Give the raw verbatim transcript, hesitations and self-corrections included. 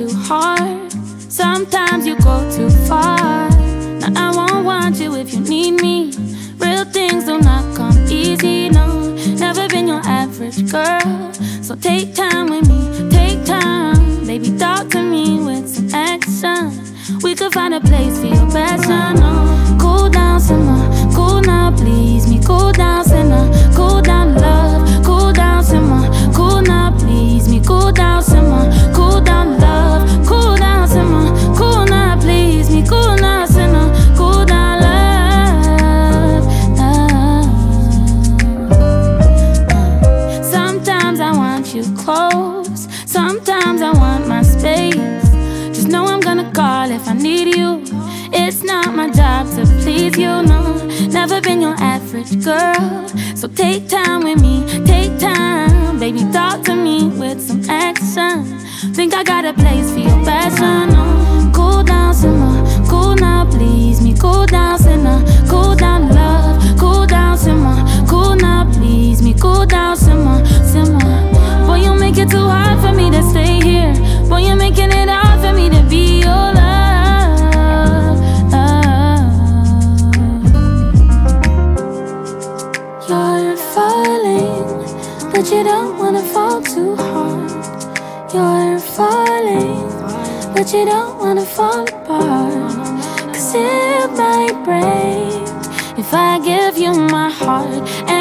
too hard. Sometimes you go too far. Now I won't want you if you need me. Real things do not come easy, no. Never been your average girl, so take time with me, take time. Baby, talk to me with some action. We could find a place for your passion, no. Cool down, simmer, cool now, please me. Cool down, simmer, cool down, love. Cool down, simmer, cool now, please me. Cool down, simmer, cool down, love. Cool down, simmer, cool now, please me. Cool now, simmer, cool down, love. You close. Sometimes I want my space. Just know I'm gonna call if I need you. It's not my job to please you, no. Never been your average girl, so take time with me, take time. Baby, talk to me with some action. Think I got a place for your passion, no. Cool down, simmer, cool now, please me. Cool down, sinner, cool down, love. Cool down, simmer, cool now, please me. Cool down, simmer, simmer. Boy, you make it too hard for me to stay here. Boy, you're making it hard for me to be your love. You're falling, but you don't wanna fall too hard. You're falling, but you don't wanna fall apart. Cause it might break if I give you my heart.